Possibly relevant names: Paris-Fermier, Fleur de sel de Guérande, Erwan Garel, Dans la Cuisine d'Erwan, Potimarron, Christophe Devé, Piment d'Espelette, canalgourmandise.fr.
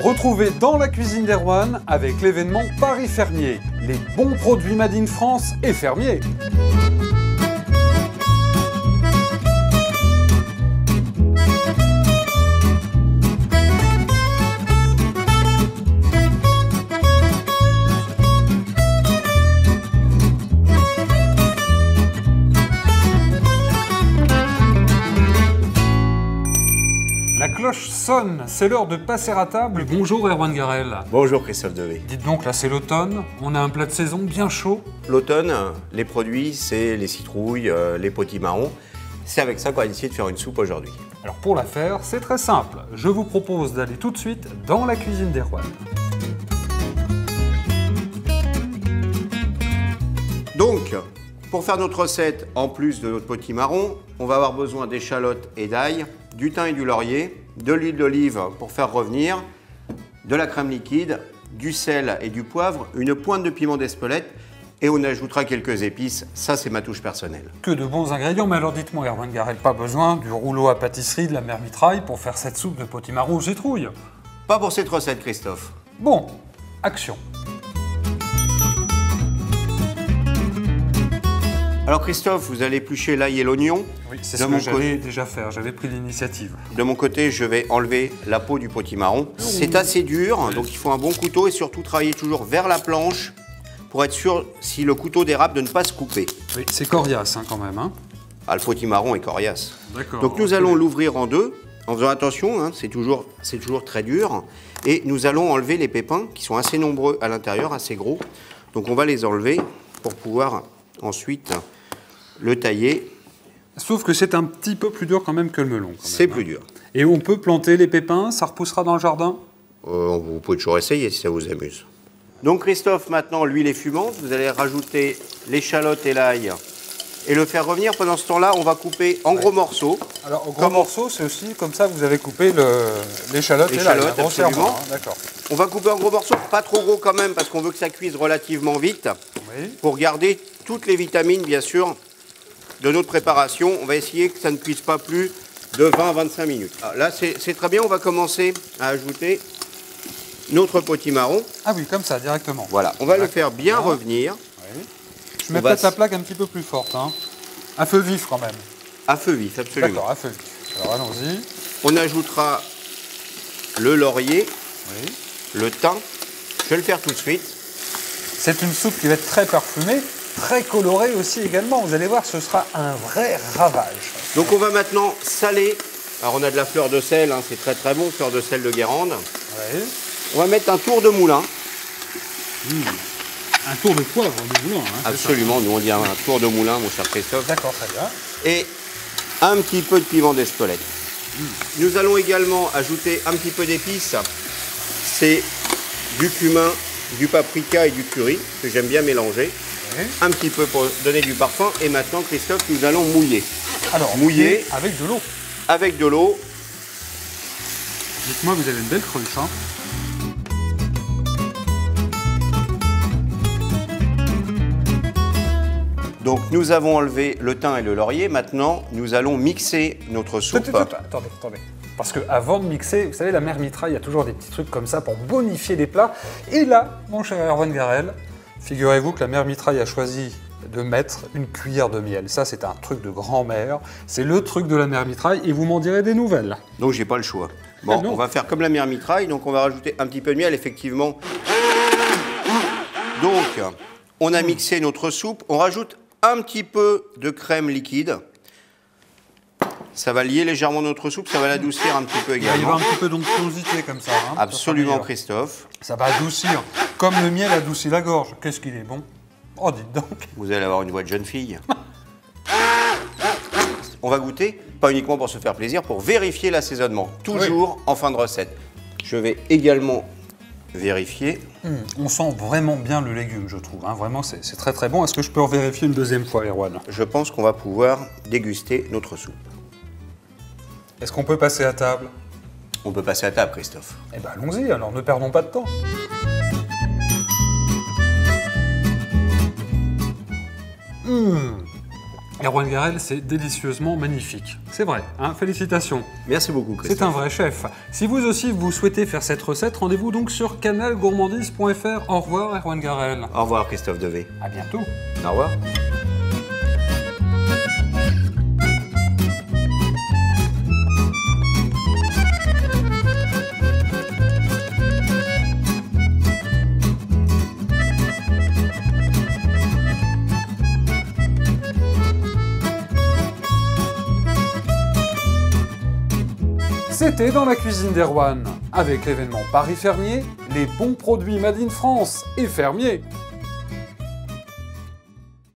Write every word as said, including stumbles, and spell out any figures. Retrouvez dans la cuisine d'Erwan avec l'événement Paris-Fermier, les bons produits made in France et fermiers. La cloche sonne, c'est l'heure de passer à table. Bonjour Erwan Garel. Bonjour Christophe Devé. Dites donc, là c'est l'automne, on a un plat de saison bien chaud. L'automne, les produits, c'est les citrouilles, euh, les potimarrons. C'est avec ça qu'on va essayer de faire une soupe aujourd'hui. Alors pour la faire, c'est très simple. Je vous propose d'aller tout de suite dans la cuisine d'Erwan. Donc, pour faire notre recette, en plus de notre potimarron, on va avoir besoin d'échalotes et d'ail, du thym et du laurier, de l'huile d'olive pour faire revenir, de la crème liquide, du sel et du poivre, une pointe de piment d'Espelette et on ajoutera quelques épices, ça c'est ma touche personnelle. Que de bons ingrédients, mais alors dites-moi Erwan Garel, pas besoin du rouleau à pâtisserie, de la mère mitraille pour faire cette soupe de potimarron aux citrouilles? Pas pour cette recette Christophe. Bon, action. Alors Christophe, vous allez éplucher l'ail et l'oignon. Oui, c'est ce que j'allais déjà faire, j'avais pris l'initiative. De mon côté, je vais enlever la peau du potimarron. C'est assez dur, donc il faut un bon couteau et surtout travailler toujours vers la planche pour être sûr, si le couteau dérape, de ne pas se couper. Oui, c'est coriace hein, quand même. Hein. Ah, le potimarron est coriace. D'accord. Donc nous allons l'ouvrir en deux, en faisant attention, hein, c'est toujours, c'est toujours très dur. Et nous allons enlever les pépins qui sont assez nombreux à l'intérieur, assez gros. Donc on va les enlever pour pouvoir ensuite le tailler. Sauf que c'est un petit peu plus dur quand même que le melon. C'est plus dur. Et on peut planter les pépins, ça repoussera dans le jardin euh, Vous pouvez toujours essayer si ça vous amuse. Donc Christophe, maintenant l'huile est fumante, vous allez rajouter l'échalote et l'ail et le faire revenir. Pendant ce temps-là, on va couper en ouais. gros morceaux. Alors en gros comme... morceaux, c'est aussi comme ça vous avez coupé l'échalote le... et l'ail. Absolument. Hein, d'accord. On va couper en gros morceaux, pas trop gros quand même parce qu'on veut que ça cuise relativement vite. Oui. Pour garder toutes les vitamines bien sûr de notre préparation, on va essayer que ça ne cuise pas plus de vingt à vingt-cinq minutes. Alors là, c'est très bien, on va commencer à ajouter notre potimarron. Ah oui, comme ça, directement. Voilà, on va le faire bien revenir. Oui. Je mets peut-être la plaque un petit peu plus forte. Hein. À feu vif quand même. À feu vif, absolument. D'accord, à feu vif. Alors allons-y. On ajoutera le laurier, oui. le thym. Je vais le faire tout de suite. C'est une soupe qui va être très parfumée. Très coloré aussi également, vous allez voir, ce sera un vrai ravage. Donc on va maintenant saler, alors on a de la fleur de sel, hein, c'est très très bon, fleur de sel de Guérande. Ouais. On va mettre un tour de moulin. Mmh. Un tour de poivre de moulin. Hein, absolument, nous on dit un, un tour de moulin, mon cher Christophe. D'accord, très bien. Et un petit peu de piment d'Espelette. Mmh. Nous allons également ajouter un petit peu d'épices, c'est du cumin, du paprika et du curry, que j'aime bien mélanger. Un petit peu pour donner du parfum. Et maintenant, Christophe, nous allons mouiller. Alors, mouiller avec de l'eau. Avec de l'eau. Dites-moi, vous avez une belle cruche, hein? Donc, nous avons enlevé le thym et le laurier. Maintenant, nous allons mixer notre soupe. Attendez, attendez. Parce qu'avant de mixer, vous savez, la mère mitraille, il y a toujours des petits trucs comme ça pour bonifier les plats. Et là, mon cher Erwan Garel, figurez-vous que la mère mitraille a choisi de mettre une cuillère de miel. Ça, c'est un truc de grand-mère. C'est le truc de la mère mitraille et vous m'en direz des nouvelles. Donc, j'ai pas le choix. Bon, on va faire comme la mère mitraille. Donc, on va rajouter un petit peu de miel, effectivement. Donc, on a mixé notre soupe. On rajoute un petit peu de crème liquide. Ça va lier légèrement notre soupe. Ça va l'adoucir un petit peu également. Il va y avoir un petit peu d'onctuosité comme ça. Hein, absolument, Christophe. Ça va adoucir. Comme le miel adoucit la gorge. Qu'est-ce qu'il est bon. Oh, dites donc. Vous allez avoir une voix de jeune fille. On va goûter, pas uniquement pour se faire plaisir, pour vérifier l'assaisonnement. Toujours oui. en fin de recette. Je vais également vérifier. Mmh, on sent vraiment bien le légume, je trouve. Hein. Vraiment, c'est très très bon. Est-ce que je peux en vérifier une deuxième fois, Erwan? Je pense qu'on va pouvoir déguster notre soupe. Est-ce qu'on peut passer à table? On peut passer à table, Christophe. Eh bien, allons-y, alors ne perdons pas de temps. Mmh. Erwan Garel, c'est délicieusement magnifique. C'est vrai, hein, félicitations. Merci beaucoup, Christophe. C'est un vrai chef. Si vous aussi, vous souhaitez faire cette recette, rendez-vous donc sur canal gourmandise point F R. Au revoir, Erwan Garel. Au revoir, Christophe Devé. À bientôt. Au revoir. C'était dans la cuisine d'Erwan, avec l'événement Paris-Fermier, les bons produits Made in France et fermiers.